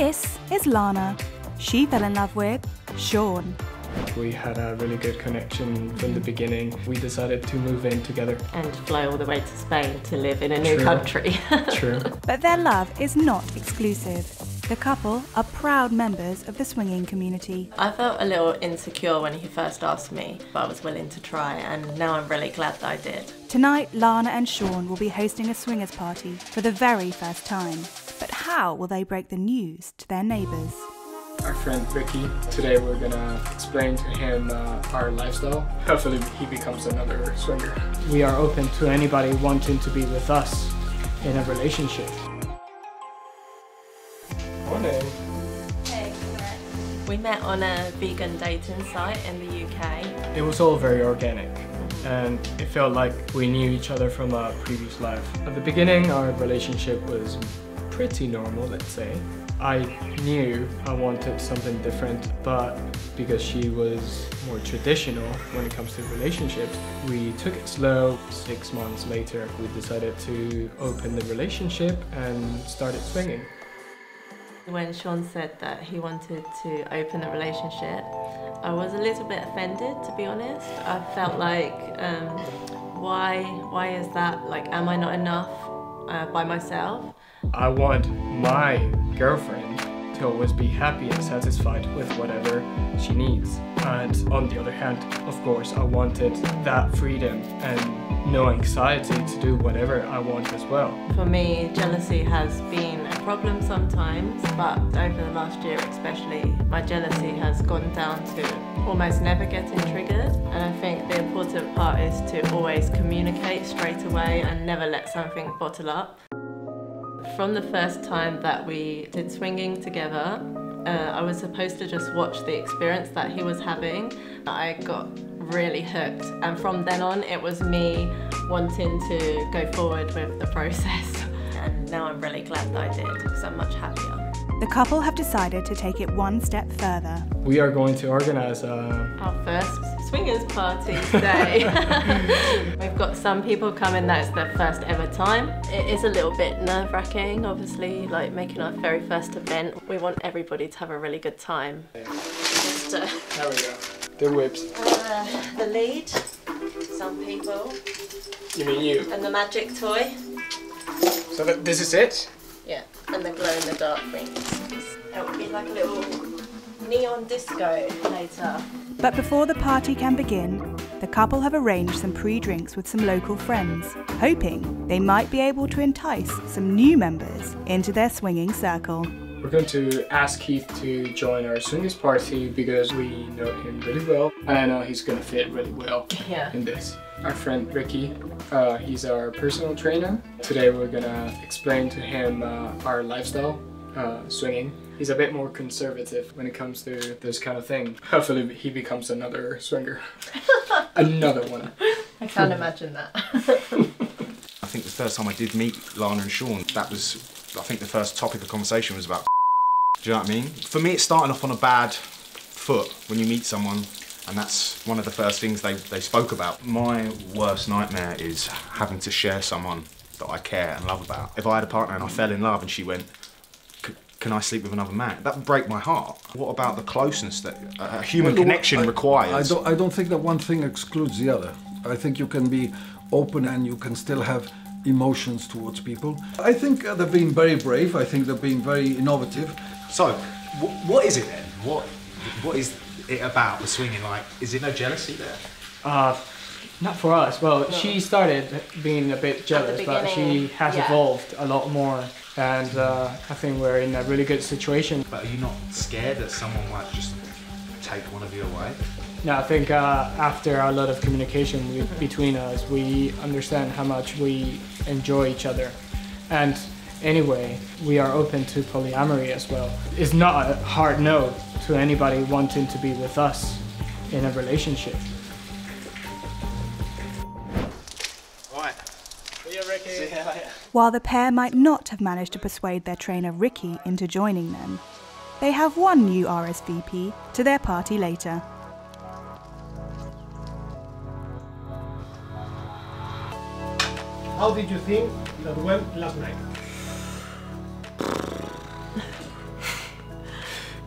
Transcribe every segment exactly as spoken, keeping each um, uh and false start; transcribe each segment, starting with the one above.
This is Lana. She fell in love with Sean. We had a really good connection from the beginning. We decided to move in together. And fly all the way to Spain to live in a new True. country. True. But their love is not exclusive. The couple are proud members of the swinging community. I felt a little insecure when he first asked me, but I was willing to try, and now I'm really glad that I did. Tonight, Lana and Sean will be hosting a swingers party for the very first time. But how will they break the news to their neighbours? Our friend Ricky. Today we're gonna explain to him uh, our lifestyle. Hopefully he becomes another swinger. We are open to anybody wanting to be with us in a relationship. Morning. Hey, we met on a vegan dating site in the U K. It was all very organic, and it felt like we knew each other from a previous life. At the beginning, our relationship was pretty normal, let's say. I knew I wanted something different, but because she was more traditional when it comes to relationships, we took it slow. Six months later, we decided to open the relationship and started swinging. When Sean said that he wanted to open a relationship, I was a little bit offended, to be honest. I felt like, um, why, why is that? Like, am I not enough uh, by myself? I want my girlfriend to always be happy and satisfied with whatever she needs. And on the other hand, of course, I wanted that freedom and no anxiety to do whatever I want as well. For me, jealousy has been a problem sometimes, but over the last year especially, my jealousy has gone down to almost never getting triggered. And I think the important part is to always communicate straight away and never let something bottle up. From the first time that we did swinging together, uh, I was supposed to just watch the experience that he was having. I got really hooked, and from then on it was me wanting to go forward with the process. And now I'm really glad that I did, because I'm much happier. The couple have decided to take it one step further. We are going to organise a... our first swingers party today. We've got some people coming, that's their first ever time. It is a little bit nerve-wracking, obviously, like making our very first event. We want everybody to have a really good time. Yeah. Just, uh, there we go. The whips. Uh, the lead, some people. You mean you? And the magic toy. So that this is it? Yeah, and the glow in the dark rings. It will be like a little neon disco later. But before the party can begin, the couple have arranged some pre-drinks with some local friends, hoping they might be able to entice some new members into their swinging circle. We're going to ask Keith to join our swingers party because we know him really well, and I know he's going to fit really well yeah. in this. Our friend Ricky, uh, he's our personal trainer. Today we're gonna explain to him uh, our lifestyle, uh, swinging. He's a bit more conservative when it comes to this kind of thing. Hopefully he becomes another swinger. Another one. I can't imagine that. I think the first time I did meet Lana and Sean, that was, I think the first topic of conversation was about do you know what I mean? For me, it's starting off on a bad foot when you meet someone. And that's one of the first things they, they spoke about. My worst nightmare is having to share someone that I care and love about. If I had a partner and I fell in love and she went, can I sleep with another man? That would break my heart. What about the closeness that a human well, connection I, requires? I don't, I don't think that one thing excludes the other. I think you can be open and you can still have emotions towards people. I think they're being very brave. I think they're being very innovative. So, wh what is it then? What, what is... it about the swinging, like, is there no jealousy there? Uh, not for us. Well, no. She started being a bit jealous, but she has yeah. evolved a lot more, and uh, I think we're in a really good situation. But are you not scared that someone might just take one of you away? No, I think uh, after a lot of communication we, between us, we understand how much we enjoy each other. And anyway, we are open to polyamory as well. It's not a hard no to anybody wanting to be with us in a relationship. All right. See you, Ricky. See you later. While the pair might not have managed to persuade their trainer Ricky into joining them, they have one new R S V P to their party later. How did you think that went last night?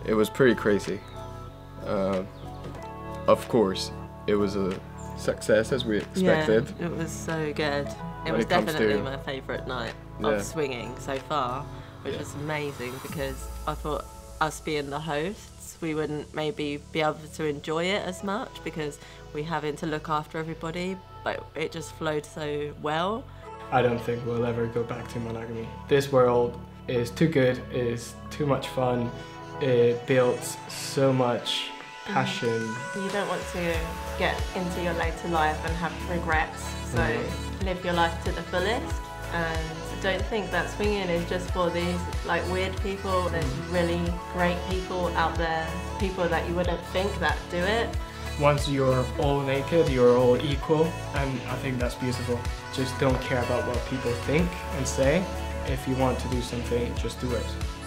it was pretty crazy. Uh, of course, it was a success as we expected. Yeah, it was so good. It was definitely my favourite night of swinging so far, which was amazing because I thought us being the hosts, we wouldn't maybe be able to enjoy it as much because we having to look after everybody, but it just flowed so well. I don't think we'll ever go back to monogamy. This world is too good, is too much fun, it builds so much passion. You don't want to get into your later life and have regrets, so mm-hmm. live your life to the fullest. And I don't think that swinging is just for these like weird people. There's really great people out there, people that you wouldn't think that do it. Once you're all naked, you're all equal, and I think that's beautiful. Just don't care about what people think and say. If you want to do something, just do it.